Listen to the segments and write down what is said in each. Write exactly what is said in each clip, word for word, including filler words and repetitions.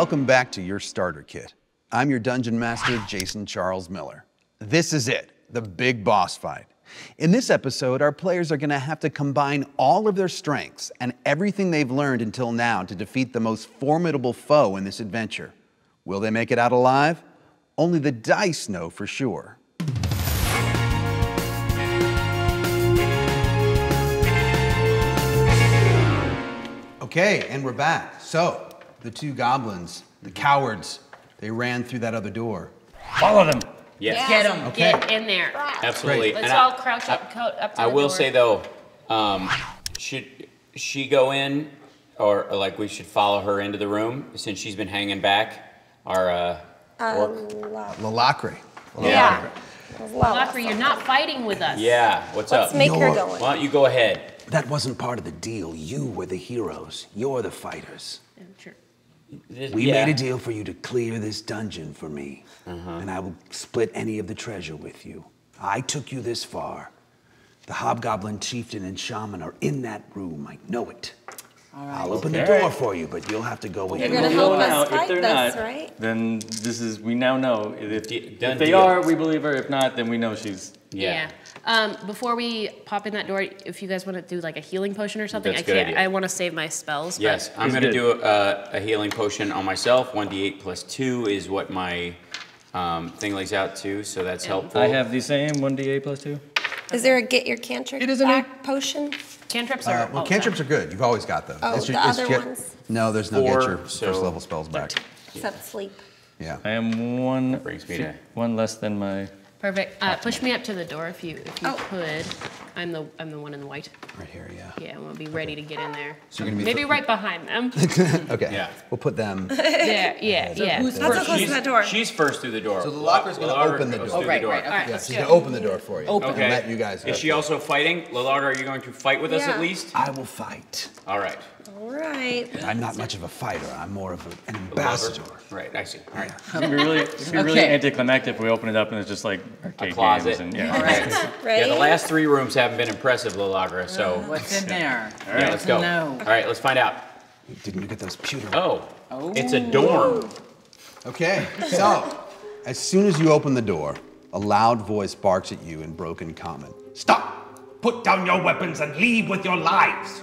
Welcome back to your Starter Kit. I'm your Dungeon Master, Jason Charles Miller. This is it, the big boss fight. In this episode, our players are gonna have to combine all of their strengths and everything they've learned until now to defeat the most formidable foe in this adventure. Will they make it out alive? Only the dice know for sure. Okay, and we're back. So, the two goblins, the cowards, they ran through that other door. Follow them. Yes. Yes. Get them. Okay. Get in there. Absolutely. Let's and all I, crouch up, I, coat up to I the will door. say though, um, should she go in, or, or like we should follow her into the room since she's been hanging back? Our uh, uh, orc. Lalacra. Yeah. Lalacra, you're not fighting with us. Yeah. What's Let's up? Let's make no, her go in. Why don't you go ahead? That wasn't part of the deal. You were the heroes. You're the fighters. I'm sure. We yeah. made a deal for you to clear this dungeon for me, uh-huh. and I will split any of the treasure with you. I took you this far. The hobgoblin chieftain and shaman are in that room. I know it. All right. I'll open okay. the door for you, but you'll have to go in. You're going to help us fight this, not, right? Then this is, we now know. If, if they deal. are, we believe her. If not, then we know she's... Yeah. yeah. Um, before we pop in that door, if you guys want to do like a healing potion or something, That's I can't. Idea. I want to save my spells. Yes, I'm going to do a, a healing potion on myself. one d eight plus two is what my um, thing lays out to, so that's yeah. helpful. I have the same one d eight plus two. Is there a get your cantrip it isn't back a... potion? Cantrips are. Uh, well, cantrips time. are good. You've always got them. Oh, it's the your, other get... ones. No, there's no Four, get your so first level spells back. Except yeah. sleep. Yeah. I am one. Brings me to one less than my. Perfect. Uh, push me up to the door if you if you oh. could. I'm the I'm the one in the white. Right here, yeah. Yeah, we'll be ready okay. to get in there. So you're gonna be maybe right behind them. Okay. Yeah. We'll put them. There. Yeah. So yeah. Who's first? She's, that door. she's first through the door. So the locker's gonna Lalarder open the door. Oh, right, right. Okay. Yeah, she's gonna open the door for you. Open. Okay. And let you guys. Is she also fighting? Lalarder, are you going to fight with yeah. us at least? I will fight. All right. All right. I'm not much of a fighter. I'm more of an ambassador. Right, I see. All right. It's going to be really, it's gonna be really okay. anticlimactic if we open it up and it's just like arcade a closet. Games and, yeah. All right. right. Yeah, the last three rooms haven't been impressive, Lalacra, so. What's in there? All right, let's go. No. All right, let's find out. Didn't look at those pewter. Oh, oh, it's a dorm. Okay, so as soon as you open the door, a loud voice barks at you in broken common. Stop! Put down your weapons and leave with your lives!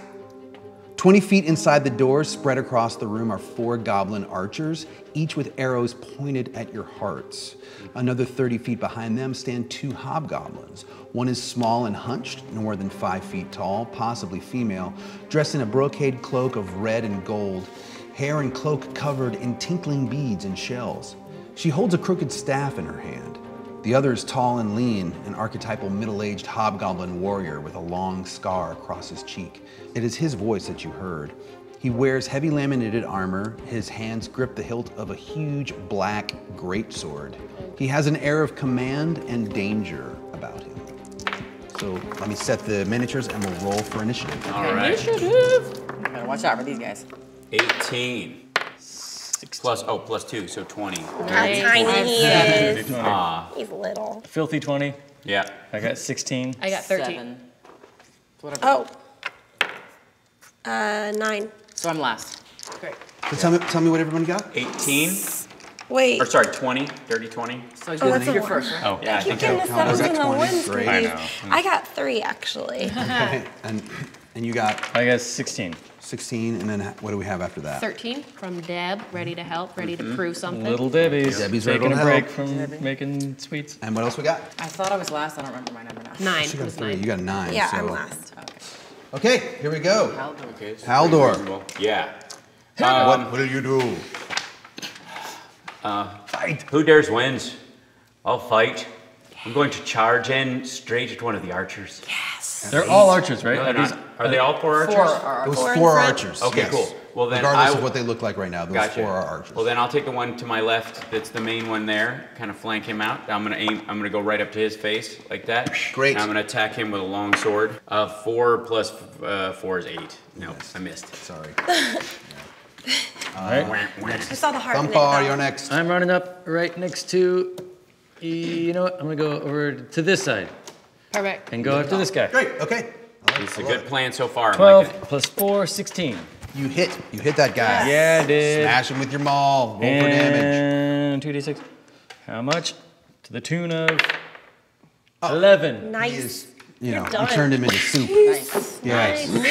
twenty feet inside the door, spread across the room, are four goblin archers, each with arrows pointed at your hearts. Another thirty feet behind them stand two hobgoblins. One is small and hunched, no more than five feet tall, possibly female, dressed in a brocade cloak of red and gold, hair and cloak covered in tinkling beads and shells. She holds a crooked staff in her hand. The other is tall and lean, an archetypal middle-aged hobgoblin warrior with a long scar across his cheek. It is his voice that you heard. He wears heavy laminated armor. His hands grip the hilt of a huge black greatsword. He has an air of command and danger about him. So let me set the miniatures and we'll roll for initiative. All right. Initiative! Better watch out for these guys. eighteen. Plus, oh, plus two, so twenty. How tiny he is. Uh, He's little. Filthy twenty. Yeah. I got sixteen. I got thirteen. Seven. Oh. Uh, nine. So I'm last. Great. So yeah. tell, me, tell me what everyone got. eighteen. Wait. Or sorry, twenty, dirty twenty. So oh, that's your first, right? Oh, yeah. I keep getting the sevens and the ones, please. I know. I got three, actually. Okay, and, and you got? I got sixteen. sixteen, and then what do we have after that? thirteen from Deb, ready to help, ready mm-hmm. to prove something. Little Debbie's, Debbie's taking ready to a break help. from Debbie. making sweets. And what else we got? I thought I was last, I don't remember my number now. Nine, she got three. Nine. You got nine. Yeah, so. I'm last. Okay. Okay, here we go. Haldor. Okay, Haldor. Yeah. Um, what will you do? Uh, fight. Who dares wins. I'll fight. I'm going to charge in straight at one of the archers. Yes. They're all archers, right? No, they're not. Are they all four archers? Four are, it was four, four archers. Okay, yes. cool. Well, then regardless of what they look like right now, those gotcha. four are archers. Well, then I'll take the one to my left. That's the main one there. Kind of flank him out. I'm gonna aim. I'm gonna go right up to his face like that. Great. And I'm gonna attack him with a long sword. Uh, four plus uh, four is eight. No, yes. I missed. Sorry. Yeah. All right. Uh, I saw the heart. Thumpar, you're next. I'm running up right next to. You know what? I'm gonna go over to this side. Perfect. And go after this guy. Great. Okay. It's a good plan so far. twelve plus four, sixteen. You hit. You hit that guy. Yeah, I did. Smash him with your maul. Roll for damage. And two d six. How much? To the tune of oh. eleven. Nice. He is, you You're know, done. You turned him into soup. Nice. Yes. Nice.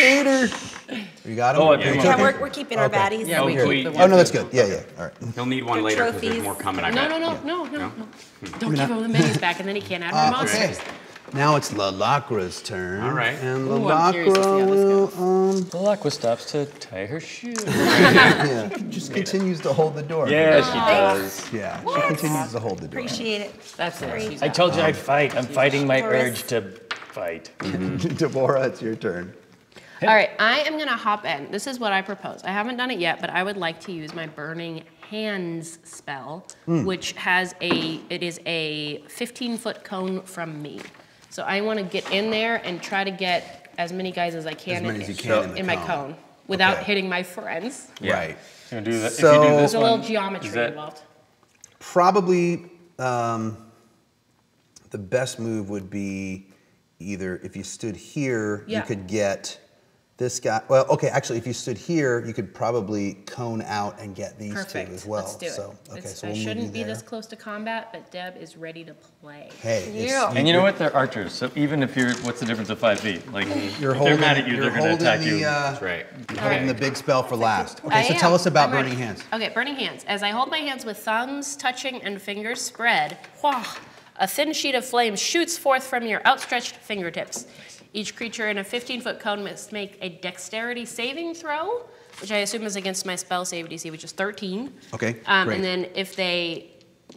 Later. You got him? Oh, yeah, yeah, we're, we're keeping okay. our baddies. Yeah, we keep we, the one. Oh, no, that's good. Yeah, yeah. All right. He'll need one good later because there's more coming, I bet. No, no, no, yeah. no, no. no. Hmm. Don't give all the menus back, and then he can't add more uh, monsters. Okay. Now it's Lalacra's turn. All right. And Lalacra will, um... Lalacra stops to tie her shoe. yeah. She just continues to hold the door. Yeah, she does. Yeah, what? She continues to hold the door. Appreciate it. That's it. I told you I'd fight. I'm fighting my urge to fight. Deborah, it's your turn. All right, I am gonna hop in. This is what I propose. I haven't done it yet, but I would like to use my Burning Hands spell, mm. which has a, it is a fifteen foot cone from me. So I wanna get in there and try to get as many guys as I can, as in, as you can in, in, in my cone, cone without okay. hitting my friends. Yeah. Right. You're gonna do that. So, if you do this there's one, a little geometry involved. Probably um, the best move would be either if you stood here, yeah. you could get this guy, well, okay, actually, if you stood here, you could probably cone out and get these Perfect. two as well. Let's do it. So, okay, so we'll I shouldn't be this close to combat, but Deb is ready to play. Hey, yeah. And you know what? They're archers, so even if you're, what's the difference of five feet? Like, you're holding, if they're mad at you, they're going to attack the, you. Uh, That's right. You're holding right. the big spell for last. Okay, I so am. tell us about I'm Burning ready. Hands. Okay, Burning Hands. As I hold my hands with thumbs touching and fingers spread, whoa, a thin sheet of flame shoots forth from your outstretched fingertips. Each creature in a fifteen foot cone must make a dexterity saving throw, which I assume is against my spell save D C, which is thirteen. Okay, um, great. And then if they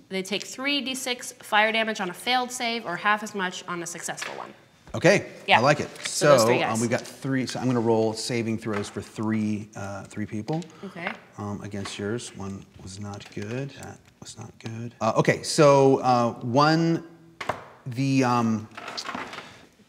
they take three d six fire damage on a failed save or half as much on a successful one. Okay, yeah. I like it. So, so um, we've got three, so I'm gonna roll saving throws for three uh, three people. Okay. Um, against yours, one was not good, that was not good. Uh, okay, so uh, one, the, um,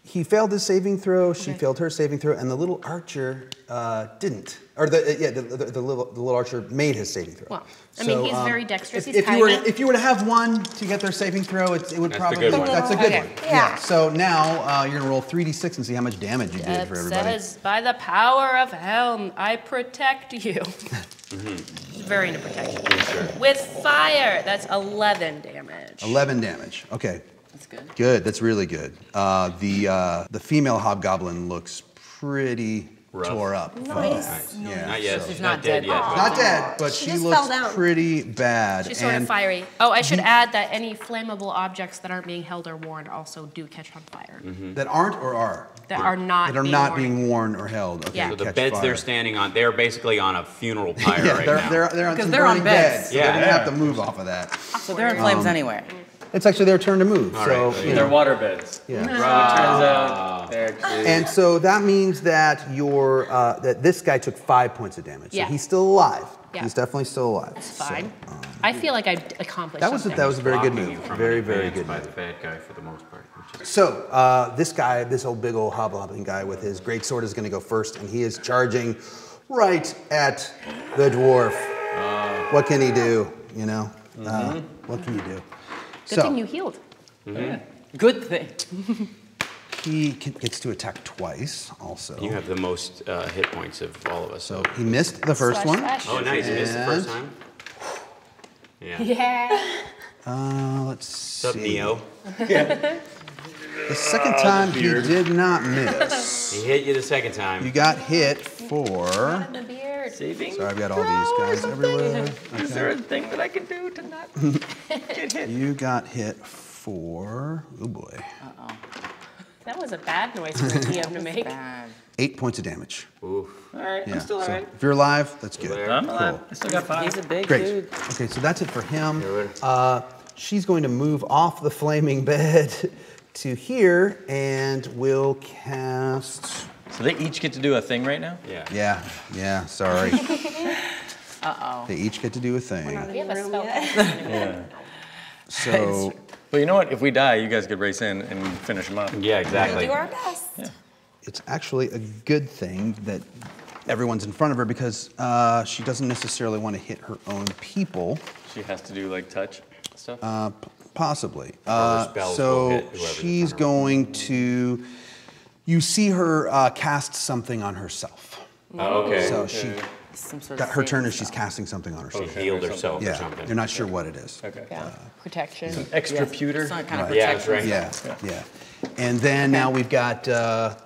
he failed his saving throw, okay. she failed her saving throw, and the little archer uh, didn't. Or the, yeah, the, the, the, little, the little archer made his saving throw. Well, I so, mean, he's um, very dexterous, if, he's if you, were, if you were to have one to get their saving throw, it, it would that's probably- the That's a good okay. one. Yeah. yeah. So now uh, you're gonna roll three d six and see how much damage you Deb did for everybody. Says, by the power of Helm, I protect you. mm-hmm. Very into protection. Sure. With fire, that's eleven damage. eleven damage, okay. That's good. Good, that's really good. Uh, the uh, the female hobgoblin looks pretty Rough. tore up. Nice. nice. Yeah, not yet. So. She's not, not dead, dead yet. But not dead, but she, she looks pretty bad. She's sort and of fiery. Oh, I should the, add that any flammable objects that aren't being held or worn also do catch on fire. Mm-hmm. That aren't or are? That are not. That are being not worn. being worn or held. Okay, yeah. So the beds fire. they're standing on, they're basically on a funeral pyre yeah, right they're, now. They're, they're on some they're burning on beds. beds. Yeah, so they're gonna yeah. have to move off of that. So they're in flames anywhere. It's actually their turn to move. All so right. you know. They're water beds. Yeah. No. Wow. And so that means that your uh, that this guy took five points of damage. Yeah. So he's still alive. Yeah. He's definitely still alive. That's fine. So, um, I feel like I accomplished that was something. A, that was a very good move. Very, very good by move. By the bad guy for the most part. So uh, this guy, this old big old hobgoblin guy with his great sword is going to go first, and he is charging right at the dwarf. Uh, what can he do? You know, mm-hmm. uh, what can you do? Good so, thing you healed. Mm-hmm. yeah. Good thing. He gets to attack twice also. You have the most uh, hit points of all of us. So he missed the first slash, one. Slash. Oh, nice. And he missed the first time. Yeah. yeah. Uh, let's Sub see. Neo. Yeah. The second time oh, the he did not miss. He hit you the second time. You got hit for... Not in the beard. Saving Sorry, I've got all these guys everywhere. Okay. Is there a thing that I can do to not get hit? You got hit for... Oh, boy. Uh-oh. That was a bad noise for a D M to make. Bad. Eight points of damage. Oof. All right, yeah. I'm still alive. So if you're alive, that's good. I'm cool. alive. I still got five. He's a big Great. dude. Okay, so that's it for him. Uh, she's going to move off the flaming bed to here, and we'll cast... So they each get to do a thing right now? Yeah. Yeah, yeah, sorry. Uh-oh. They each get to do a thing. Well, we have a spell. yeah. So... But you know what? If we die, you guys could race in and finish them up. Yeah, exactly. We do our best. Yeah. It's actually a good thing that everyone's in front of her because uh, she doesn't necessarily want to hit her own people. She has to do, like, touch stuff? Uh, Possibly. Uh, so she's going to, you see her uh, cast something on herself. Oh, okay. So okay. she Some sort got, of her turn is she's casting something on herself. She healed herself yeah. or something. You're not sure what it is. Okay. Yeah. Uh, protection. Some extra pewter. Some kind of protection. Right. Yeah, that's right. Yeah, yeah. yeah. And then okay. now we've got uh,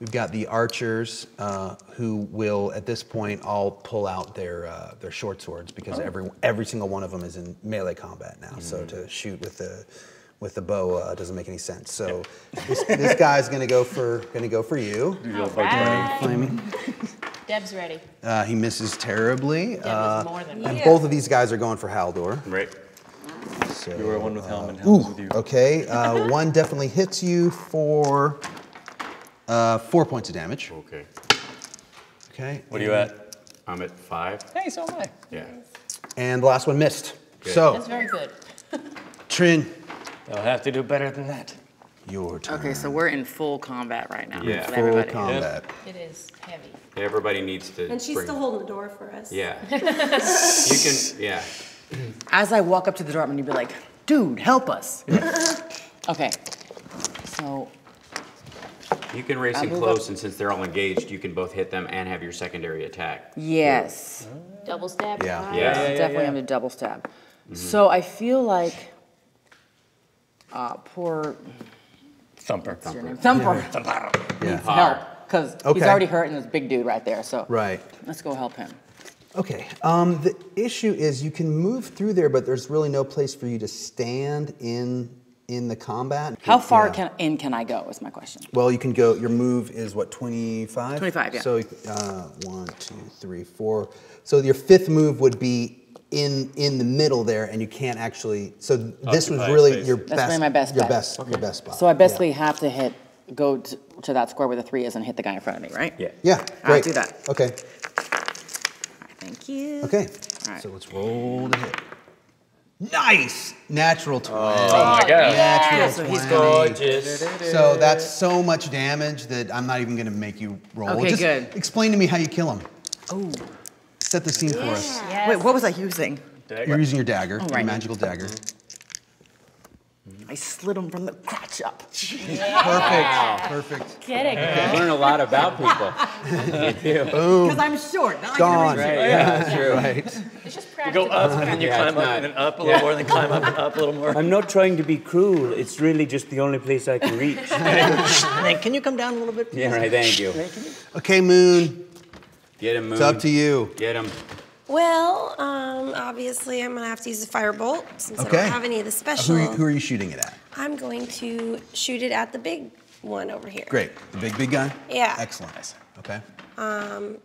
we've got the archers uh, who will at this point all pull out their uh, their short swords because oh. every every single one of them is in melee combat now. Mm. So to shoot with the with the bow uh, doesn't make any sense. So yeah. this, this guy's gonna go for gonna go for you. All right. Flaming. Deb's ready. Uh, he misses terribly. Deb uh, is more than and yeah. both of these guys are going for Haldor. Right. So, you were one with Helm and Helm's with you. Okay. Uh, one definitely hits you for uh, four points of damage. Okay. Okay. What are you at? I'm at five. Hey, so am I. Yeah. And the last one missed. Good. So that's very good. Trin. I'll have to do better than that. Your turn. Okay, so we're in full combat right now. Yeah, full everybody. combat. It is heavy. Everybody needs to. And she's bring... still holding the door for us. Yeah. you can. Yeah. As I walk up to the door, I'm gonna be like, "Dude, help us." Okay. So. You can race in close, up. and since they're all engaged, you can both hit them and have your secondary attack. Yes. Yeah. Double stab. Yeah. Right. Yeah. yeah, yeah, yeah Definitely, yeah. I'm gonna double stab. Mm-hmm. So I feel like. Uh, poor. Thumper. Thumper. Thumper. Yeah. Thumper. Yeah. Needs help, because okay. he's already hurt and this big dude right there, so right. let's go help him. Okay, um, the issue is you can move through there, but there's really no place for you to stand in in the combat. How far yeah. can, in can I go is my question. Well, you can go, your move is what, twenty-five? twenty-five, yeah. So uh, one, two, three, four. So your fifth move would be in in the middle there, and you can't actually. So this Occupy was really space. your best. That's really my best. Your bet. best. Okay. Your best spot. So I basically yeah. have to hit, go to, to that square where the three is, and hit the guy in front of me, right? Yeah. Yeah. I'll right. do that. Okay. All right, thank you. Okay. All right. So let's roll to hit. Nice! Natural twenty. Oh my God. Natural twenty. He's gorgeous. So that's so much damage that I'm not even going to make you roll. Okay, Just good. Explain to me how you kill him. Oh. Set the scene yeah. for us. Yes. Wait, what was I using? Dagger. You're using your dagger, oh, right. your magical dagger. I slid him from the crotch up. Yeah. Perfect, perfect. Get it, girl. You learn a lot about people. Because I'm short, not Gone. Right. Yeah, that's true. Right. It's just practice. You go up uh, and you yeah, climb up and up a little yeah. more, then climb up and up a little more. I'm not trying to be cruel. It's really just the only place I can reach. Can you come down a little bit, please? Yeah, right, thank you. Okay, Moon. Get him, Moon. It's up to you. Get him. Well, um, obviously I'm going to have to use the firebolt since okay. I don't have any of the special. Uh, who, are you, who are you shooting it at? I'm going to shoot it at the big one over here. Great. The big, big guy? Yeah. Excellent. Nice. Okay. Um,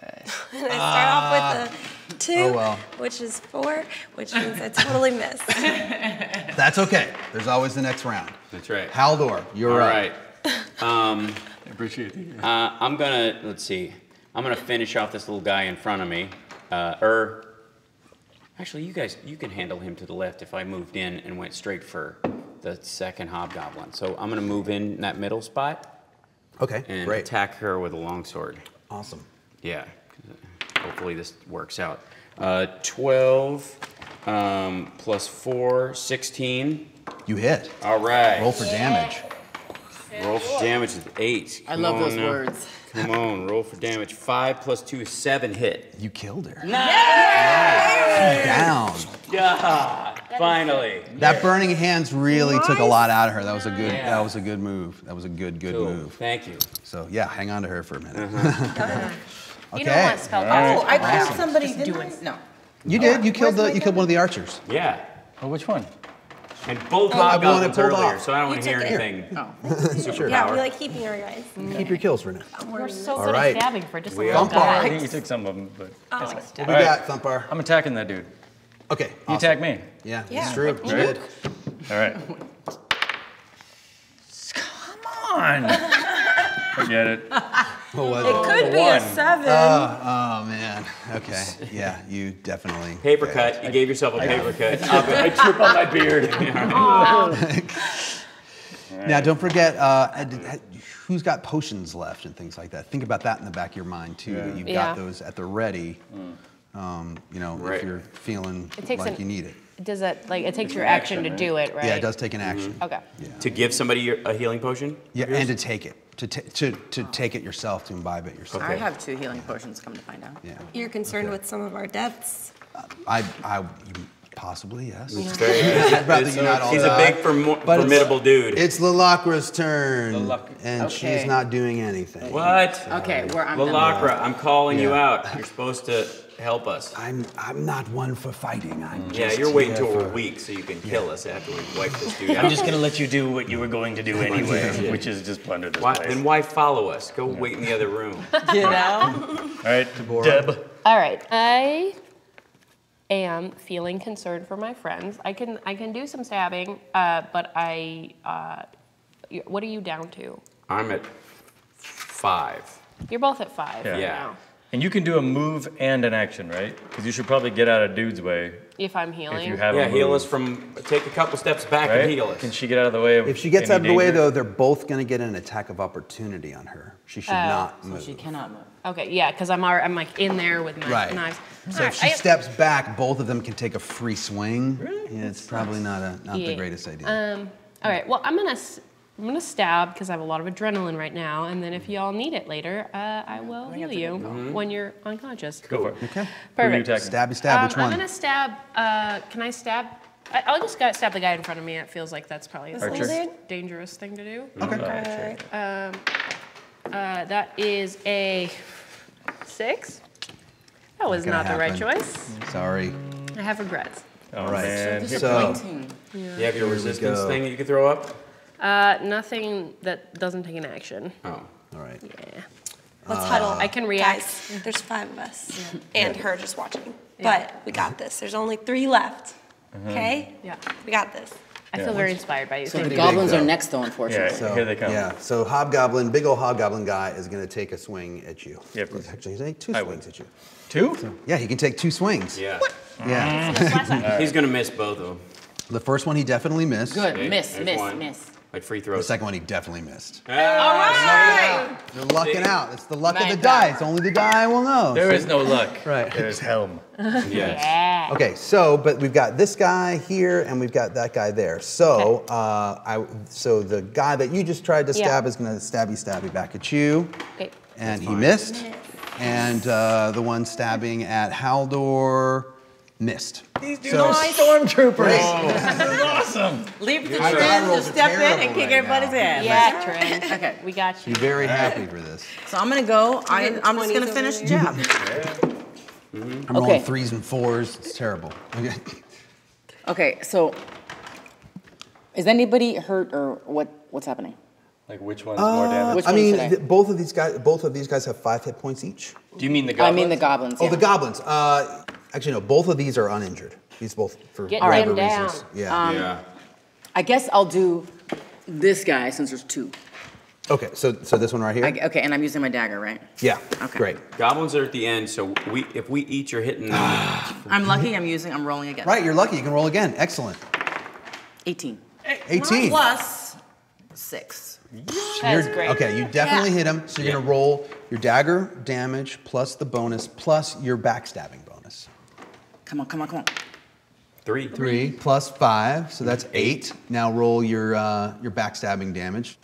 and I start uh, off with a two, oh well. which is four, which means I totally missed. That's okay. There's always the next round. That's right. Haldor, you're All right. right. Um, I appreciate it. Uh, I'm going to, let's see. I'm gonna finish off this little guy in front of me. Uh, er, actually, you guys, you can handle him to the left if I moved in and went straight for the second hobgoblin. So I'm gonna move in that middle spot. Okay, and great. attack her with a longsword. Awesome. Yeah. Hopefully this works out. Uh, twelve um, plus four, sixteen. You hit. All right. Roll for damage. Yeah. Roll for damage is eight. I Come love those now. words. Come on, roll for damage. Five plus two is seven hit. You killed her. Nice! nice. Down. Yeah, that finally. That burning hands really nice. took a lot out of her. That was a good. Yeah. That was a good move. That was a good, good cool. move. Thank you. So yeah, hang on to her for a minute. Uh-huh. okay. You don't want spell right. Oh, I killed awesome. somebody. Just didn't doing I? No. You did. You killed Where's the. You killed one of the archers. Yeah. Oh, which one? And both oh, hobgoblins earlier, so I don't want to hear anything. Oh. Superpower. Yeah, we like keeping our guys. Okay. Keep your kills for now. We're so All good right. at stabbing for just we a little guy. I think you took some of them, but oh, that's nice. What do we got, right. Thumpar? I'm attacking that dude. Okay. Awesome. You attack me. Yeah, yeah. It's true. You did. All right. Come on. Forget it. What was it? It could be one. a seven. Oh, oh, man. Okay. Yeah, you definitely. Paper did. cut. You I, gave yourself a I, paper I, cut. I chirp on my beard. Now, don't forget, uh, who's got potions left and things like that? Think about that in the back of your mind, too. Yeah. You've yeah. got those at the ready, um, you know, right. if you're feeling like an, you need it. Does that, like, it takes it's your action, action to right? do it, right? Yeah, it does take an action. Mm-hmm. Okay. Yeah. To give somebody a healing potion? Yeah, and to take it. to t to to take it yourself, to imbibe it yourself. Okay. I have two healing potions. Come to find out. Yeah. You're concerned okay. with some of our deaths. Uh, I I possibly yes. Yeah. Okay. Probably it's, not all he's that. a big formidable dude. It's Lalacra's turn, Lalacra. and okay. she's not doing anything. What? So, okay, we're on Lalacra. I'm calling yeah. you out. You're supposed to help us. I'm I'm not one for fighting. I'm yeah. Just you're waiting till we're weak so you can yeah. kill us after we wipe this dude out. I'm just gonna let you do what you were going to do anyway, yeah. which is just plunder this why, place. And why follow us? Go yeah. wait in the other room. You know. All right, Deb. All right, I am feeling concerned for my friends. I can I can do some stabbing, uh, but I. Uh, what are you down to? I'm at five. You're both at five. Yeah. yeah. Now. And you can do a move and an action, right? Because you should probably get out of dude's way. If I'm healing? If you have yeah, a move. heal us from, take a couple steps back right? and heal us. Can she get out of the way of If she gets out of the danger? way, though, they're both going to get an attack of opportunity on her. She should uh, not move. So she cannot move. Okay, yeah, because I'm, I'm like in there with my right. knives. So right, if she I, steps back, both of them can take a free swing. Really? Yeah, it's probably not a not yeah. the greatest idea. Um. All right, well, I'm going to... I'm gonna stab because I have a lot of adrenaline right now, and then if y'all need it later, uh, I will I heal you mm-hmm. when you're unconscious. Go for it. Okay. Perfect. Stabby stab. Um, which one? I'm gonna stab. Uh, can I stab? I, I'll just stab the guy in front of me. It feels like that's probably a dangerous thing to do. Okay. okay. Um, uh, that is a six. That was not the happen. right choice. Sorry. I have regrets. All right. So, so yeah. you have your resistance thing that you can throw up. Uh, nothing that doesn't take an action. Oh, all right. Yeah. Let's uh, huddle. I can react. Guys, there's five of us yeah. and yeah. her just watching. Yeah. But we got this. There's only three left. Mm-hmm. Okay? Yeah. We got this. I yeah. feel very inspired by you. So the goblins big, are next, though, unfortunately. Yeah, so, here they come. Yeah, so hobgoblin, big old hobgoblin guy is going to take a swing at you. Yeah, please. Actually, he's going to take two I swings would. at you. Two? So, yeah, he can take two swings. Yeah. What? Yeah. Mm-hmm. He's going to miss both of them. The first one he definitely missed. Good. Okay. Miss, there's miss, one. miss. Like free throws. The second one he definitely missed. All right! You're lucking See? out. It's the luck Nine of the die. It's only the die will know. There so. is no luck. Right. There's Helm. Yes. Yeah. Okay, so, but we've got this guy here and we've got that guy there. So, okay. uh, I, so the guy that you just tried to stab yeah. is gonna stabby stabby back at you. Okay. And he missed. Yes. And uh, the one stabbing at Haldor missed. These dudes so, are stormtroopers. Oh, this is awesome. Leave the trend to step in and kick everybody's ass. Yeah, trend. Okay, we got you. You're very happy for this. So I'm gonna go. I, I'm just gonna finish the job. Yeah. Mm-hmm. I'm okay. rolling threes and fours. It's terrible. Okay. Okay. So, is anybody hurt or what? What's happening? Like which one's uh, more damage? Which I mean, th both of these guys. Both of these guys have five hit points each. Do you mean the goblins? I mean the goblins. Yeah. Oh, the goblins. Uh, Actually, no, both of these are uninjured. These both for Get whatever down. reasons. Yeah. Um, yeah. I guess I'll do this guy since there's two. Okay, so so this one right here? I, okay, and I'm using my dagger, right? Yeah, okay. Great. Goblins are at the end, so we if we eat, you're hitting them. I'm lucky I'm using, I'm rolling again. Right, you're lucky, you can roll again. Excellent. eighteen. eighteen. Plus six. That's great. Okay, you definitely yeah. hit him, so you're yeah. gonna roll your dagger damage plus the bonus plus your backstabbing bonus. Come on, come on, come on. Three. Three plus five, so that's eight. Now roll your uh, your backstabbing damage.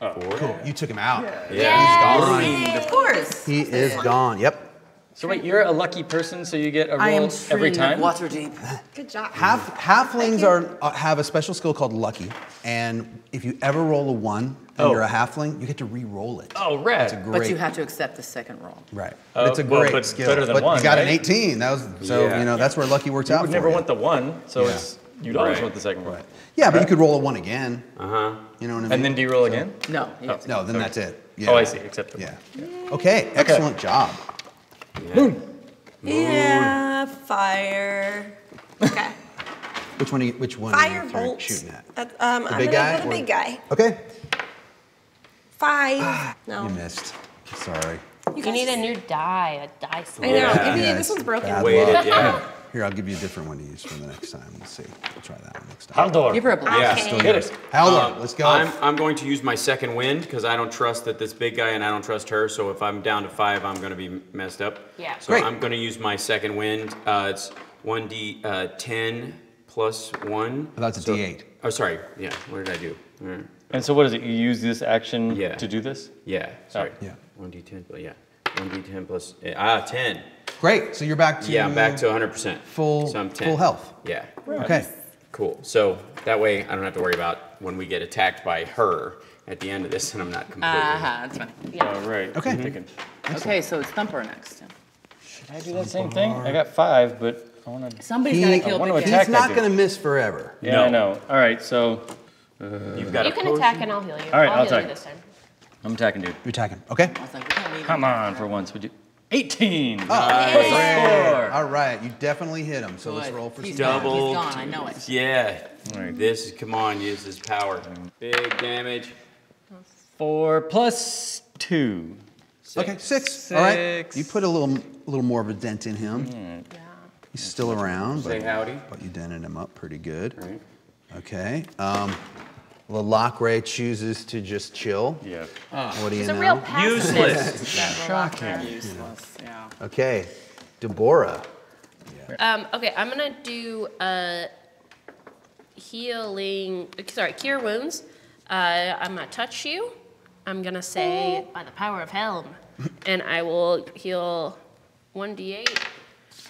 Oh. Four. Cool, you took him out. Yeah, yeah. He's gone. Of course. He is gone, yep. So wait, you're a lucky person, so you get a roll I am every time? Waterdeep. Good job. Half, halflings are, uh, have a special skill called lucky, and if you ever roll a one, and oh. you're a halfling, you get to re-roll it. Oh, right. Great... But you have to accept the second roll. Right. Oh, it's a well, great but skill. Better than but one, you got right? an eighteen. That was so yeah. you know that's where lucky works you out. You would never for want you. the one, so yeah. it's you'd right. always want the second roll. Right. Yeah, but right. you could roll a one again. Uh huh. You know what I mean? And then do you roll so, again? No. You have to no. Then okay. that's it. Yeah. Oh, I see. Accept the yeah. one. Yeah. Okay. okay. Excellent job. Yeah. Moon. Yeah. Fire. Okay. Which one? Are you, which one? Fire bolt. Shooting at uh, um, the big guy. The big guy. Okay. Five. Ah, no. You missed. Sorry. You, you need a new die, a die slot. I know. Yeah. Yeah, this one's broken. Waited, yeah. Here, I'll give you a different one to use for the next time. Let's see. We'll try that one next time. Haldor. Give her a blast. Yeah, okay. Still hit it. Haldor, um, let's go. I'm, I'm going to use my second wind because I don't trust that this big guy and I don't trust her. So if I'm down to five, I'm going to be messed up. Yeah. So Great. I'm going to use my second wind. Uh, it's one d ten uh, plus one. Oh, that's a so, d eight. Oh, sorry. Yeah. What did I do? All right. And so what is it? You use this action yeah. to do this? Yeah. Sorry. Oh. Yeah. one d ten, but yeah. one d ten plus, ah, ten. Great, so you're back to- Yeah, I'm back to one hundred percent. Full, so I'm ten. Full health. Yeah. Right. Okay. Cool, so that way I don't have to worry about when we get attacked by her at the end of this and I'm not completely- Uh-huh, that's fine. Yeah. All right. Okay. Mm-hmm. Okay, so it's Thumper next. Should I do that same thing? I got five, but I wanna- Somebody's he, gotta kill the He's not gonna miss forever. Yeah, no. I know. All right, so- uh, You've got you can potion. attack and I'll heal you. All right, I'll, I'll heal attack. you this time. I'm attacking, dude. You're attacking, okay. Come on, for once, would you? eighteen! Oh, nice. All right, you definitely hit him, so Good. let's roll for some double. He's gone, I know it. Yeah, all right. This is, come on, use his power. Big damage. Four plus two. Six. Okay, six. six, all right. You put a little a little more of a dent in him. Mm. Yeah. He's still around, but, Say howdy. but you dented him up pretty good. Right. Okay. Um, Lalacra chooses to just chill. Yeah. Uh, what do you know? It's a real pacifist. Useless. Shocking. Useless, yeah. Okay, Deborah. Yeah. Um, okay, I'm gonna do uh, healing, sorry, cure wounds. Uh, I'm gonna touch you. I'm gonna say, by the power of Helm, and I will heal one d eight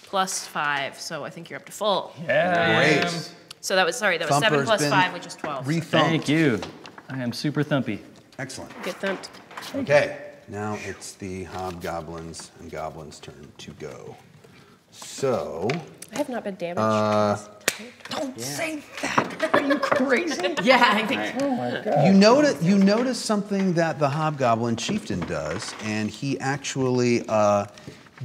plus five, so I think you're up to full. Yeah. Great. So that was, sorry, that was Thumper's seven plus five, which is twelve. So. Thank you. I am super thumpy. Excellent. Get thumped. Okay, now it's the hobgoblins and goblins' turn to go. So. I have not been damaged. Uh, Don't yeah. say that. Are you crazy? Yeah, I think right. Oh my God. You notice, you notice something that the hobgoblin chieftain does, and he actually uh,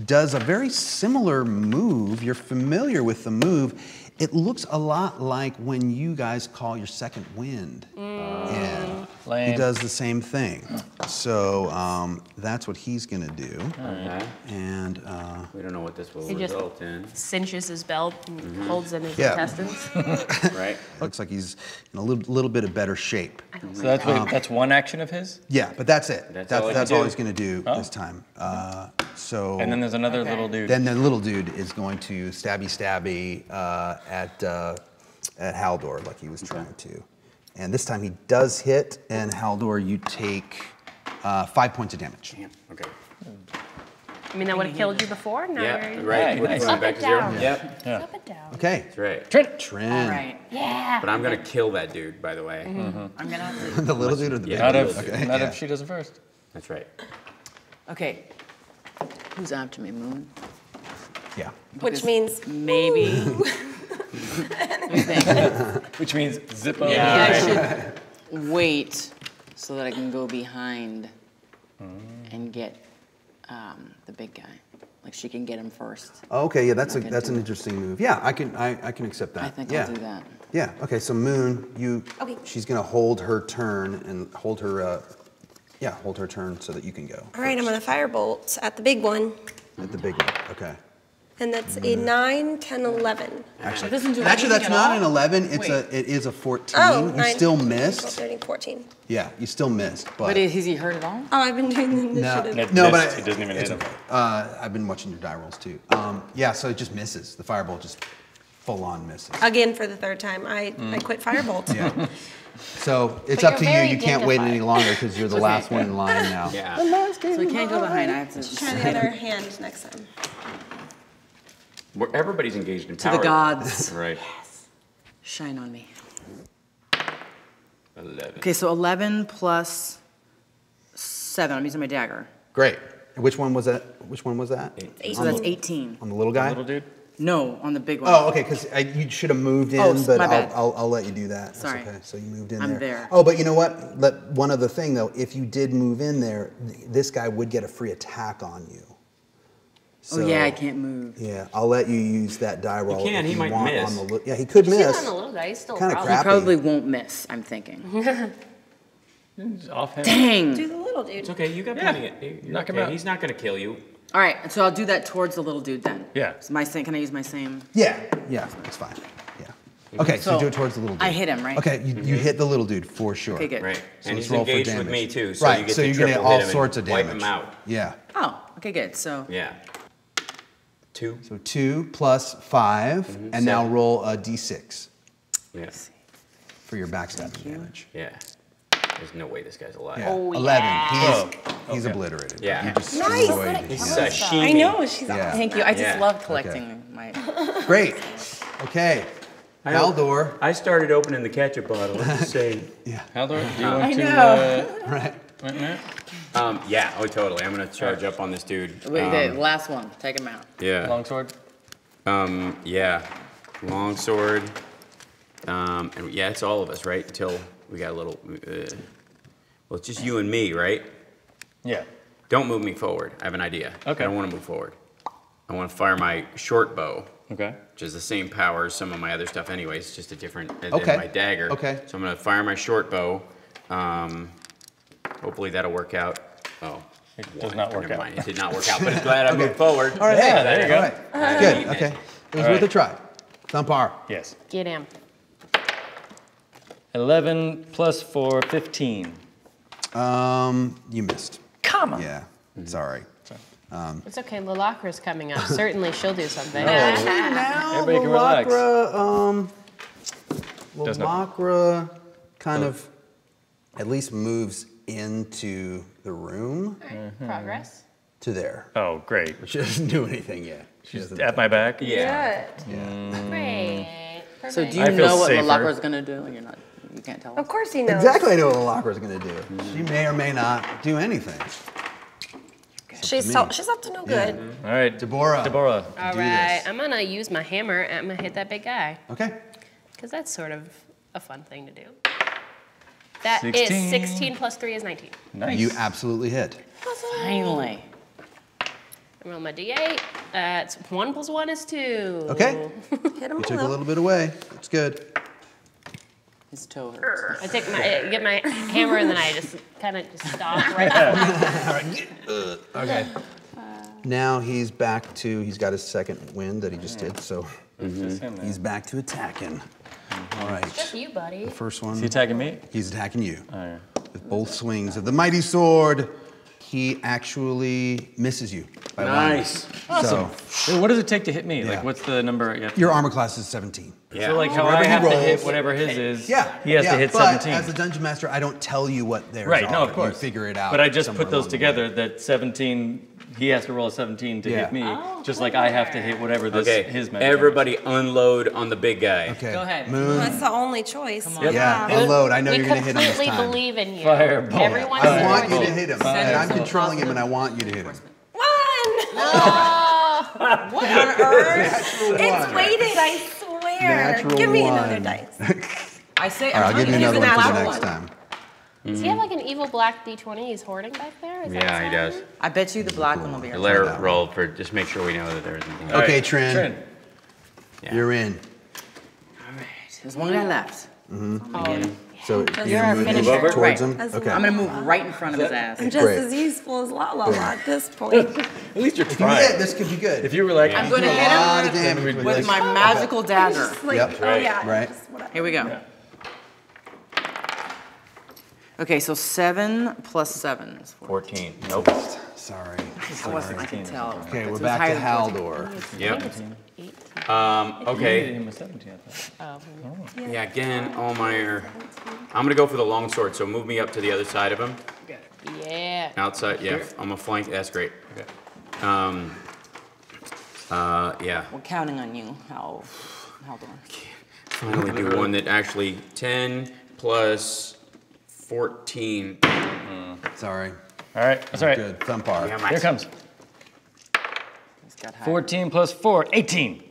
does a very similar move. You're familiar with the move. It looks a lot like when you guys call your second wind. Mm. And Lame. he does the same thing. So um, that's what he's gonna do. Okay. And uh, we don't know what this will result in. He just cinches his belt and mm-hmm. holds in his yeah. intestines. Right. Looks like he's in a little, little bit of better shape. So that's, um, what, that's one action of his? Yeah, but that's it. That's, that's all, that's all he's gonna do oh. this time. Uh, so. And then there's another okay. little dude. Then the little dude is going to stabby stabby uh, at uh, at Haldor like he was trying okay. to. And this time he does hit, and Haldor, you take uh, five points of damage. Damn. Okay. I mean, that would have killed you before? Now yeah, you're right. right. Nice. Up back and down. Zero. Yep. Yeah. Up and down. Okay. That's right. Trent. Trent. All right. Yeah. But I'm going to kill that dude, by the way. Mm-hmm. Mm-hmm. I'm going to. The little dude or the yeah, big dude? Not, if, okay. not yeah. if she does it first. That's right. Okay. Who's after me, Moon? Yeah. Which because means maybe. Which means zip up. Yeah. I should wait so that I can go behind mm. and get um, the big guy. Like she can get him first. Oh, okay, yeah, that's a, that's an interesting move. Yeah, I can I, I can accept that. I think yeah. I'll do that. Yeah. Okay. So Moon, you. Okay. She's gonna hold her turn and hold her. Uh, yeah, hold her turn so that you can go. All right, first. I'm gonna firebolt at the big one. At the big one. Okay. And that's a nine, ten, eleven. Actually, do actually that's not an eleven, it's Wait. a, it is a fourteen. Oh, you nine, still missed. twelve, thirteen, fourteen. Yeah, you still missed, but. But is he hurt at all? Oh, I've been doing the initiative. No, it no but I, it doesn't even hit him. Okay. Uh, I've been watching your die rolls too. Um, yeah, so it just misses. The firebolt just full on misses. Again, for the third time, I, mm. I quit firebolt. Yeah. So it's but up to you. You can't dignified. wait any longer because you're the last one in line now. Yeah. yeah. So we can't go behind. I have to try the other hand next time. Where everybody's engaged in power. To the gods. Right. Yes. Shine on me. eleven. Okay, so eleven plus seven. I'm using my dagger. Great. Which one was that? Which one was that? eighteen. So that's eighteen. On the little guy? The little dude? No, on the big one. Oh, okay, because you should have moved in, oh, but my bad. I'll, I'll, I'll let you do that. Sorry. That's okay. So you moved in I'm there. there. Oh, but you know what? Let, one other thing, though. If you did move in there, this guy would get a free attack on you. So, oh yeah, I can't move. Yeah, I'll let you use that die roll. You can. If he you might want miss. On the yeah, he could he's miss. He's on the little guy. He's still kind of crappy. He probably won't miss. I'm thinking. Off him. Dang. Do the little dude. It's okay. You got yeah. plenty. Knock okay. him out. He's not going to kill you. All right. So I'll do that towards the little dude then. Yeah. So my same. Can I use my same? Yeah. Yeah. It's fine. Yeah. Okay. So, so do it towards the little dude. I hit him, right? Okay. You, you hit the little dude for sure. Okay. Good. Right. So and he's roll engaged for with me too. So right. You get so you're going to get all sorts of damage. Wipe him out. Yeah. Oh. Okay. Good. So. Yeah. Two. So two plus five, mm-hmm. and seven. Now roll a d six. Yes. Yeah. For your backstabbing damage. Yeah. There's no way this guy's alive. Yeah. Oh, eleven. Yeah. He's, oh, he's okay. obliterated. Yeah. He just nice. He's sashimi. I know. She's yeah. Thank you. I just yeah. love collecting okay. my. Great. Okay. Haldor. I started opening the ketchup bottle. I'm just saying. Yeah. Haldor, do you want I to? Know. Uh, right. Right um, yeah. Oh, totally. I'm gonna charge up on this dude. Wait, um, the last one. Take him out. Yeah. Longsword. Um. Yeah. Longsword. Um. And yeah, it's all of us, right? Until we got a little. Uh, well, it's just you and me, right? Yeah. Don't move me forward. I have an idea. Okay. I don't want to move forward. I want to fire my short bow. Okay. Which is the same power as some of my other stuff anyway. It's just a different, and okay. my dagger. Okay. So I'm gonna fire my short bow. Um, hopefully that'll work out. Oh. It one. does not work Never mind. out. It did not work out, but I'm glad I okay. moved forward. All right, yeah, hey, there you go. All right. uh, Good, okay. It was right. worth a try. It's on par. Yes. Get him. eleven plus four, fifteen. Um, you missed. Come on. Yeah, mm-hmm. sorry. Um, it's okay, Lalacra's coming up. Certainly she'll do something. No. now, Everybody Lalacra, can relax. Um, Lalacra kind oh. of at least moves into the room. All right. Mm-hmm. Progress. To there. Oh, great. She doesn't do anything yet. She She's at my back? Yeah. Good. Yeah. Mm. Great. Perfect. So do you I know what Lalacra's going to do? You're not, you can't tell us. Of course he knows. Exactly I know what Lalacra's going to do. Mm. She may or may not do anything. She's, so, she's up to no good. Yeah. Mm-hmm. All right, Deborah. Deborah. All right, I'm gonna use my hammer and I'm gonna hit that big guy. Okay. Because that's sort of a fun thing to do. That sixteen. Is sixteen plus three is nineteen. Nice. You absolutely hit. Awesome. Finally. I roll my D eight. Uh, it's one plus one is two. Okay. hit him. You took a little bit away. It's good. His toe hurts. I take my, I get my hammer and then I just kind of just stop right there. Okay. Uh, now he's back to, he's got his second wind that he just did, so mm-hmm. he's back to attacking. Mm-hmm. All right. It's just you, buddy. The first one. Is he attacking me? He's attacking you. All right. With both swings of the mighty sword, he actually misses you. By nice. One. Awesome. So, Wait, what does it take to hit me? Yeah. Like, what's the number? You Your armor class is seventeen. Yeah. So like how I have rolls, to hit whatever his is, yeah, he has yeah, to hit but seventeen. As a dungeon master, I don't tell you what theirs right, are. Right, no, of course. You figure it out. But I just put those together that seventeen, he has to roll a seventeen to yeah. hit me, oh, just like I have to hit whatever this okay. his measure is. Everybody unload on the big guy. Okay. Go ahead. Move. That's the only choice. Come on. Yep. Yeah, yeah, unload. I know we you're going to hit him this time. I completely believe in you. Fireball. Everyone I want you to hit him, and I'm controlling him, and I want you to hit him. One! What on earth? It's weighted, I swear. Natural give me one. Another dice. I say, I'm right, I'll give you another one for the next one. Time. Mm-hmm. Does he have like an evil black D twenty he's hoarding back there? Is yeah, that he does. I bet you the black cool. one will be. Let her roll for just make sure we know that there isn't. Okay, right. Trin. Trin. Yeah. You're in. All right. There's one guy left. Mm-hmm. Oh, yeah. So you're move, move over towards right. him. As okay. I'm gonna move right in front of his ass. I'm just Great. As useful as La La La at this point. At least you're trying. If you hit, this could be good. If you were like, yeah. I'm gonna hit him with, with my magical okay. dagger. Like, yep. Right. Oh, yeah, right. Here we go. Yeah. Okay, so seven plus seven is fourteen. fourteen. Nope. Sorry. I wasn't. I can tell. Okay, we're back to Haldor. Yep. Um, okay. Oh. Yeah, again, all my. I'm gonna go for the long sword, so move me up to the other side of him. Yeah. Outside, yeah. I'm a flank. That's great. Okay. Um. Uh. Yeah. We're counting on you. How? How do I? I'm gonna do one that actually ten plus fourteen. Mm. Sorry. All right. That's all right. Good. Thump bar. Yeah, here it comes. fourteen plus four, eighteen.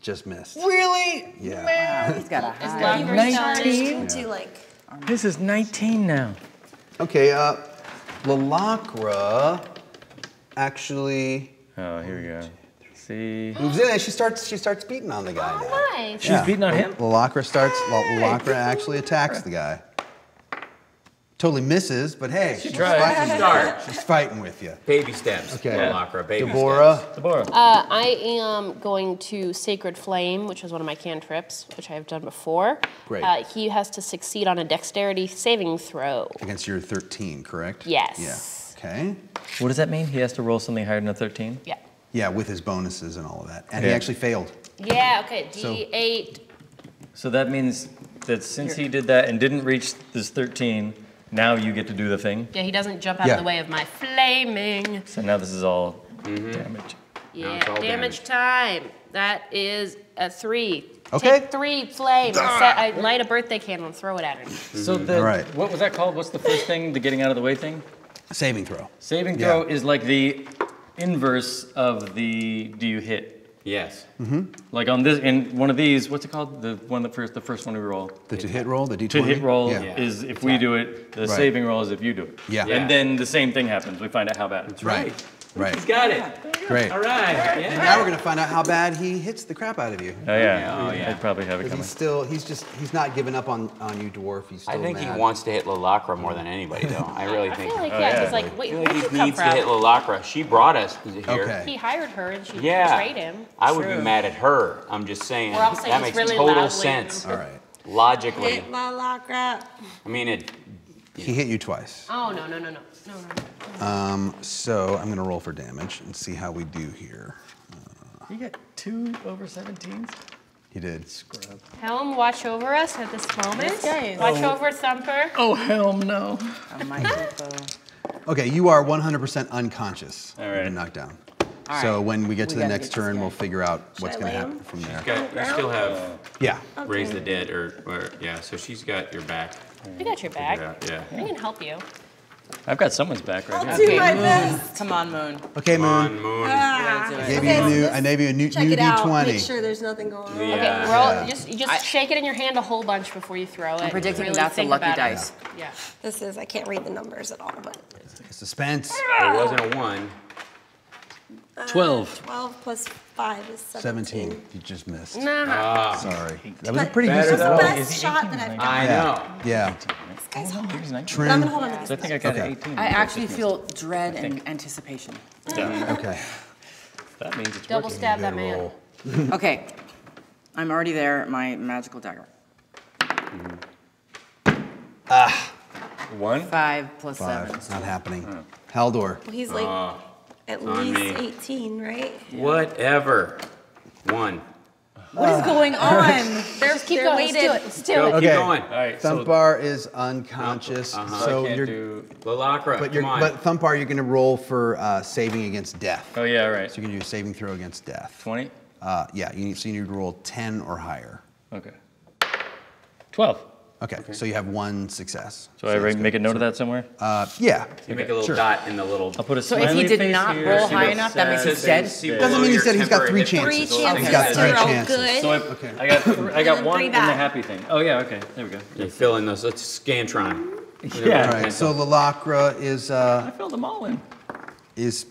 Just missed. Really? Yeah. Man. Wow, he's got a high. nineteen? Yeah. Like, this is nineteen now. Okay, uh, Lalacra actually... Oh, here we go. See? Moves in and she starts, she starts beating on the guy. Oh, now. Nice. She's yeah. beating on him? Lalacra starts, Lalacra actually attacks the guy. Totally misses, but hey, she she's, fighting start. she's fighting with you. Baby steps. Okay. Lalacra, baby Deborah. Steps. Deborah. Uh, I am going to Sacred Flame, which is one of my cantrips, which I have done before. Great. Uh, he has to succeed on a dexterity saving throw. Against your thirteen, correct? Yes. Yeah. Okay. What does that mean? He has to roll something higher than a thirteen? Yeah. Yeah, with his bonuses and all of that. And yeah. he actually failed. Yeah, okay, D eight. So, so that means that since Here. he did that and didn't reach this thirteen, Now you get to do the thing. Yeah, he doesn't jump out yeah. of the way of my flaming. So now this is all mm-hmm. damage. Yeah, all damage, damage time. That is a three. Okay. Take three flames. I light a birthday candle and throw it at him. Mm-hmm. So the, all right. what was that called? What's the first thing? The getting out of the way thing? Saving throw. Saving throw yeah. is like the inverse of the do you hit? Yes. Mm-hmm. Like on this, in one of these, what's it called? The one that first, the first one we roll. The to hit roll, the D twenty. To hit roll yeah. is if exactly. we do it. The right. saving roll is if you do it. Yeah. yeah. And then the same thing happens. We find out how bad it's right. right. Right. He's got it. Great. All right. Yeah. And now we're gonna find out how bad he hits the crap out of you. Oh yeah. Oh yeah. I'd probably have it coming. He's still. He's just. He's not giving up on on you, dwarf. He's still I think mad. He wants to hit Lalacra more than anybody, though. I really I think. I feel like oh, yeah. He's like, wait, where did you come from? He needs to hit Lalacra. She brought us here. Okay. He hired her, and she yeah. betrayed him. I would True. be mad at her. I'm just saying. We're all saying that makes really total loudly. sense. All right. Logically. Hit Lalacra. I mean it. He hit you twice. Oh no no no no no no. Um, so I'm gonna roll for damage and see how we do here. Uh, you got two over seventeens. He did. Scrub. Helm, watch over us at this moment. Yes. Watch oh. over Thumper. Oh Helm, no. I might though. Okay, you are one hundred percent unconscious. All right. Knocked down. All so right. when we get to we the next turn, we'll figure out what's going to happen from there. Got, you still have yeah. okay. raise the dead or, or yeah. So she's got your back. I got your back. Yeah. I can help you. I've got someone's back right now. I'll do my best. Come on, Moon. Okay, Moon. Come on, Moon. Ah. I gave you a new. I gave you a new, new D twenty. Make sure there's nothing going on. Yeah. Okay, roll. Yeah. Just, just I, shake it in your hand a whole bunch before you throw it. I'm predicting really that's a lucky dice. Yeah. yeah. This is. I can't read the numbers at all, but. Suspense. It wasn't a one. Uh, twelve. Twelve plus five is seventeen. seventeen. You just missed. Nah. Uh, Sorry. That was but a pretty good shot. That was the best shot that I've got. I know. Yeah. This guy's hard. But I'm gonna hold on to this. I think I got okay. eighteen. I actually feel dread and anticipation. Yeah. Okay. That means it's double working. Stab that man. Okay. I'm already there. My magical dagger. Mm. Ah. One. Five plus five. seven. It's not happening. Oh. Haldor. Well, he's like. Uh. At least me. eighteen, right? Whatever. One. What is going on? They're keep going. Let's do it. Let's do it. Okay. Keep going. All right. Thumpar so is unconscious. Uh -huh. So I can't you're, do Lalacra. But, you're, Come on. but Thumpar, you're going to roll for uh, saving against death. Oh yeah, right. So you're going to do a saving throw against death. Twenty. Uh, yeah. You need, so you need to roll ten or higher. Okay. Twelve. Okay, okay, so you have one success. So, so I make a note of that somewhere? Uh, yeah. You okay. make a little sure. dot in the little... I'll put a smiley face here. So if he did not roll high enough, that makes he's dead? Doesn't mean he's dead, he's got three chances. Three chances. He's got three chances. Good. So I, okay. I got th I got one in the happy thing. Oh yeah, okay, there we go. You fill in those, let's Scantron. Yeah. All right, so Lalacra is... Uh, I filled them all in. Is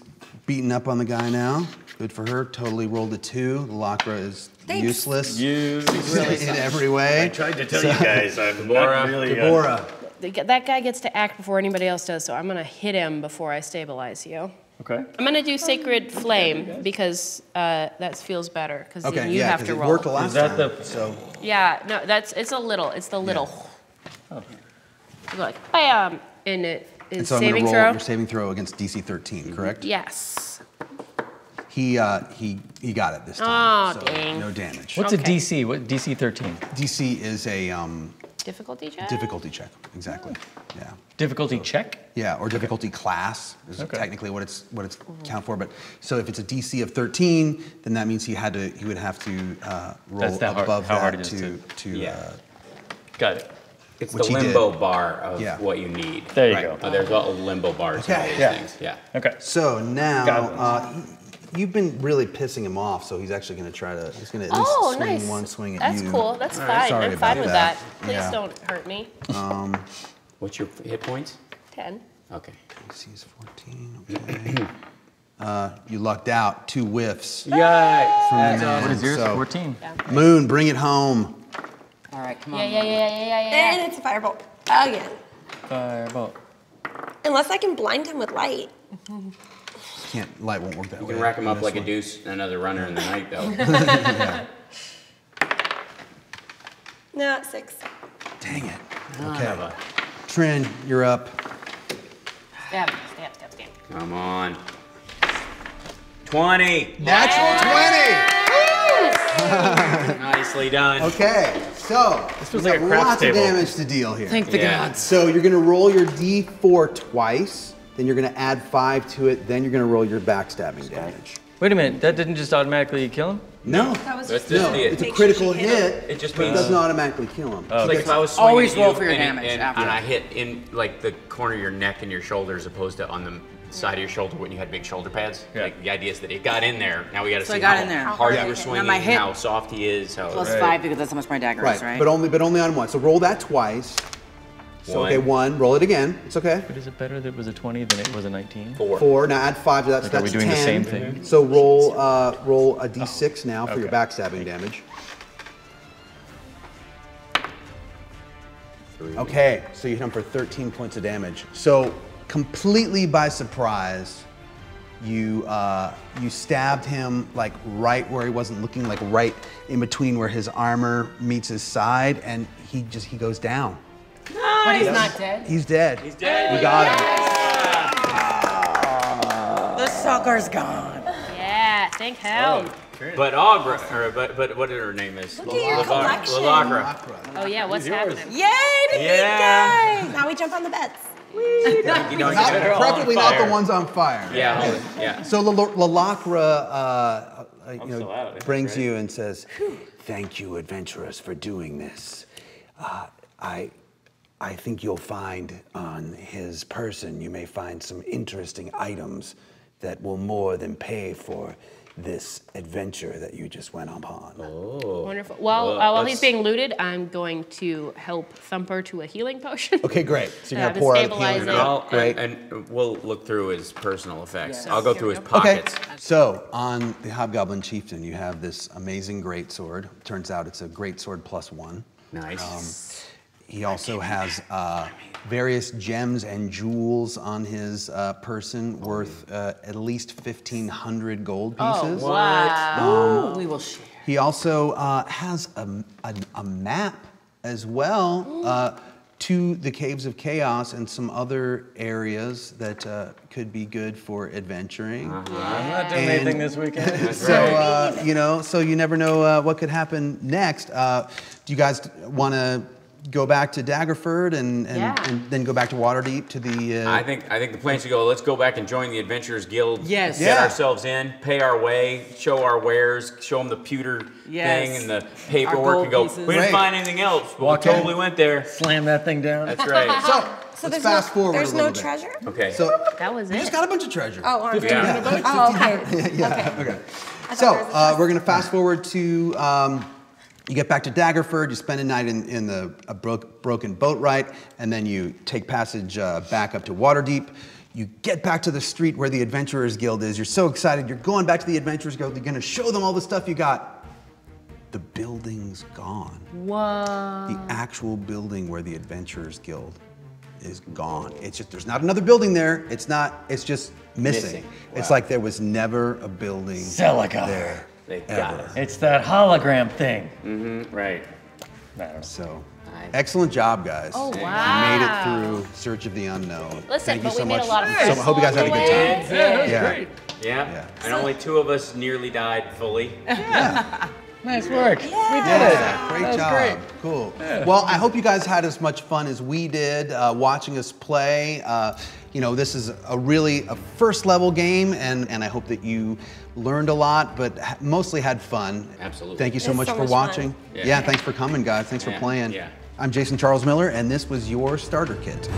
beating up on the guy now. Good for her, totally rolled a two. Lalacra is Thanks. useless you really in every way. I tried to tell so, you guys, I'm not really good. That guy gets to act before anybody else does, so I'm gonna hit him before I stabilize you. Okay. I'm gonna do Sacred Flame because uh, that feels better, because okay, then you yeah, have to roll. It worked the last is that time, the, so. Yeah, no, that's, it's a little, it's the little. Yeah. Oh. You go like, bam, and it is and so saving I'm gonna roll throw. Your saving throw against D C thirteen, correct? Yes. He uh, he he got it this time. Oh, so dang. No damage. What's okay. a D C? What D C thirteen? D C is a um, difficulty check. Difficulty check, exactly. Oh. Yeah. Difficulty so, check. Yeah, or difficulty okay. class is okay. technically what it's what it's mm-hmm. count for. But so if it's a D C of thirteen, then that means he had to he would have to uh, roll that hard, above that hard to to. Yeah. Uh, got it. It's the limbo bar of yeah. what you need. There you right. go. Oh, there's a limbo bars. Okay. All these yeah. things. Yeah. Okay. So now. You've been really pissing him off, so he's actually going to try to. He's going to at least oh, swing nice. one swing at That's you. That's cool. That's fine. Right. Sorry I'm fine with that. that. Please yeah. don't hurt me. Um, what's your hit points? Ten. Okay. D C is fourteen. Okay. uh, you lucked out. Two whiffs. Yay! That's awesome. What is yours? So, fourteen. Yeah. Moon, bring it home. All right, come on. Yeah, yeah, yeah, yeah, yeah, yeah. And it's a firebolt again. Firebolt. Unless I can blind him with light. Can't, light won't work that way. You can way. rack him up like one. a deuce, another runner in the night, though. yeah. No, six. Dang it. Okay. Ah. Trin, you're up. Stab, stab, stab, stab. Come on. twenty. Natural yeah. twenty. Yes. Nicely done. Okay, so we like have lots table. of damage to deal here. Thank the yeah. gods. So you're gonna roll your D four twice, then you're gonna add five to it, then you're gonna roll your backstabbing damage. Wait a minute, that didn't just automatically kill him? No, that was just no, it. it's a critical hit, hit, it just means, but it doesn't automatically kill him. Oh, so like if I was always roll for your and, damage and, after. And I hit in like the corner of your neck and your shoulder as opposed to on the side of your shoulder when you had big shoulder pads. Yeah. Like the idea is that it got in there. Now we got to so see got how in there. hard yeah. you were swinging, now my hit, how soft he is. How plus right. five because that's how much my dagger right. is, right? But only, but only on one. So roll that twice. So one. okay, one. Roll it again. It's okay. But is it better that it was a twenty than it was a nineteen? Four. Four. Now add five to that. So like, that's are we doing ten. the same thing? So roll, uh, roll a d six oh. now for okay. your backstabbing damage. Three. Okay. So you hit him for thirteen points of damage. So. Completely by surprise, you uh, you stabbed him like right where he wasn't looking, like right in between where his armor meets his side, and he just he goes down. Nice. But he's not dead. He's dead. He's dead. We got yes. him. Yeah. The sucker's gone. Yeah. Thank hell. Oh. But Augra, or, but but what is her name is? Look at your collection. Lalacra. Oh yeah, what's happening? Yay! The yeah. big guy. Now we jump on the beds. You know, you not, preferably not the ones on fire. Yeah, yeah. yeah. So Lalacra uh, uh, you know, out, brings right? you and says, "Thank you, adventurers, for doing this. Uh, I, I think you'll find on his person you may find some interesting items that will more than pay for this adventure that you just went upon." Oh. Wonderful. Well, well uh, while he's being looted, I'm going to help Thumper to a healing potion. Okay, great. So you're going to pour out the healing. And, great. And, and we'll look through his personal effects. Yes. I'll go through his pockets. Okay. So on the Hobgoblin Chieftain, you have this amazing greatsword. Turns out it's a greatsword plus one. Nice. Um, he also has uh, various gems and jewels on his uh, person worth uh, at least fifteen hundred gold pieces. Oh, wow. Um, Ooh, we will share. He also uh, has a, a, a map as well uh, to the Caves of Chaos and some other areas that uh, could be good for adventuring. Uh-huh. yeah. I'm not doing and anything this weekend. so, uh, you know, so you never know uh, what could happen next. Uh, do you guys want to go back to Daggerford and, and, yeah. and then go back to Waterdeep to the... Uh, I think I think the plan should go, let's go back and join the Adventurers Guild, yes. get yeah. ourselves in, pay our way, show our wares, show them the pewter yes. thing and the paperwork and go, pieces. we didn't right. find anything else. We okay. totally went there. Slam that thing down. That's right. so, So Let's fast no, forward There's a no bit. treasure? Okay. So that was it. You just got a bunch of treasure. Oh, all right. Yeah. Yeah. Oh, okay. yeah, okay. okay. So uh, we're going to fast forward to... Um, You get back to Daggerford, you spend a night in, in the a bro broken boat ride, and then you take passage uh, back up to Waterdeep. You get back to the street where the Adventurers Guild is. You're so excited. You're going back to the Adventurers Guild. You're going to show them all the stuff you got. The building's gone. Whoa. The actual building where the Adventurers Guild is gone. It's just, there's not another building there. It's not, it's just missing. missing. Wow. It's like there was never a building Celica. there. They got it. It's that hologram thing. Mm-hmm, right. So, nice. excellent job, guys. Oh, wow. You made it through Search of the Unknown. Listen, Thank but you so we much. made a lot of nice. so, I hope you guys had a good time. Yeah, that was yeah. great. Yeah. yeah, and only two of us nearly died fully. Yeah. yeah. Nice work. Yeah. We did it. Yeah, great that job. Great. Cool. Yeah. Well, I hope you guys had as much fun as we did uh, watching us play. Uh, you know, this is a really a first level game, and, and I hope that you learned a lot, but mostly had fun. Absolutely. Thank you so much so for much watching. Yeah. yeah, thanks for coming, guys. Thanks yeah. for playing. Yeah. I'm Jason Charles Miller, and this was your Starter Kit.